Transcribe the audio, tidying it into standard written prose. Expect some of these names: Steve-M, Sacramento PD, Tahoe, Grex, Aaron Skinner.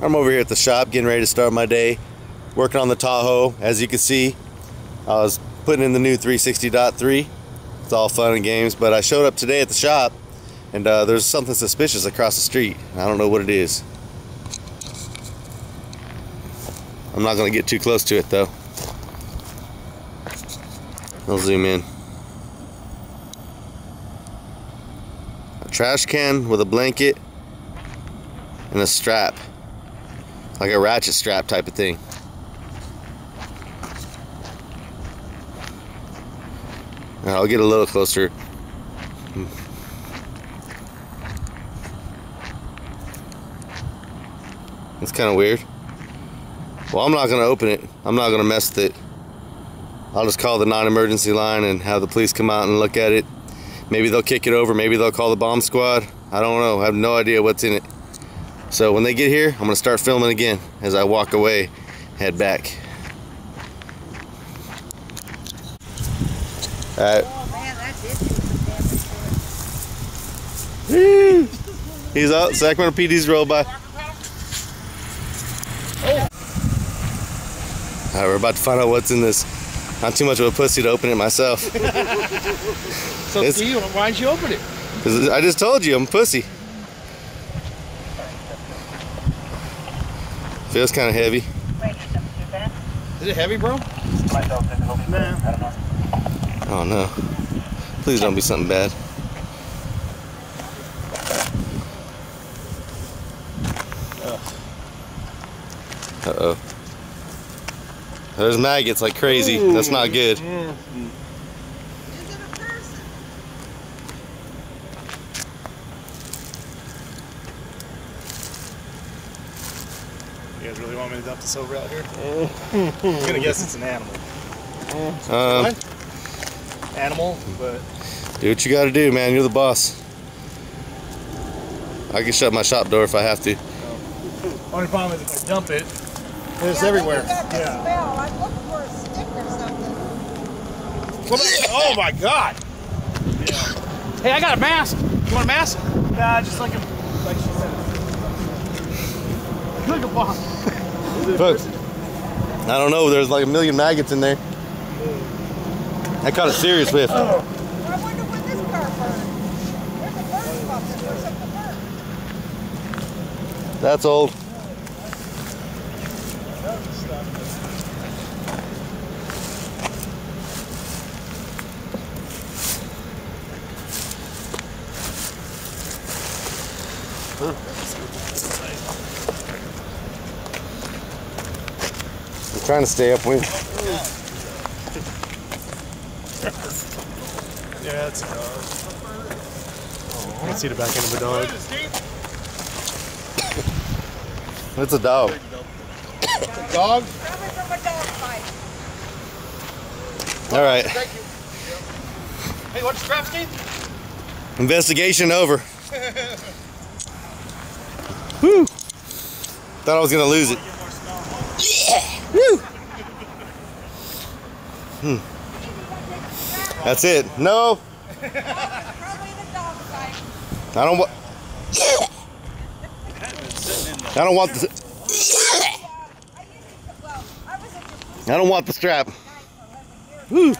I'm over here at the shop getting ready to start my day, working on the Tahoe. As you can see, I was putting in the new 360.3. It's all fun and games, but I showed up today at the shop and there's something suspicious across the street. I don't know what it is. I'm not going to get too close to it though. I'll zoom in. A trash can with a blanket and a strap, like a ratchet strap type of thing. I'll get a little closer. It's kind of weird. Well, I'm not going to open it. I'm not going to mess with it. I'll just call the non-emergency line and have the police come out and look at it. Maybe they'll kick it over. Maybe they'll call the bomb squad. I don't know. I have no idea what's in it. So when they get here, I'm going to start filming again as I walk away, head back. All right. Oh, man, that did do some damage to it. He's out. Sacramento PD's rolled by. Oh. All right, we're about to find out what's in this. I'm too much of a pussy to open it myself. So why didn't you open it? Because I just told you I'm a pussy. Feels kind of heavy. Is it heavy, bro? Nah. Oh no. Please don't be something bad. Uh-oh. There's maggots like crazy. Ooh, that's not good. Yeah. Is it a person? You guys really want me to dump this over out here? I'm gonna guess it's an animal. What? Animal, but do what you gotta do, man. You're the boss. I can shut my shop door if I have to. Only problem is if I dump it, it's everywhere. Yeah. Smell. I'm looking for a stick or something. Oh my god! Yeah. Hey, I got a mask. You want a mask? Nah, just like she said. Like a boss. Look, I don't know. There's like a million maggots in there. I caught a serious whiff. Oh. I wonder when this car burned. There's a burn box. There's something burnt. That's old. I'm trying to stay upwind. Yeah, it's a dog. Oh, I can see the back end of a dog. It's a dog. It's a dog? Coming from a dog fight. Alright. Hey, what's the crap, Steve? Investigation over. Woo! Thought I was gonna lose it. Yeah! Woo! Hmm. That's it. No. Probably the dog side. I don't want the strap. Woo.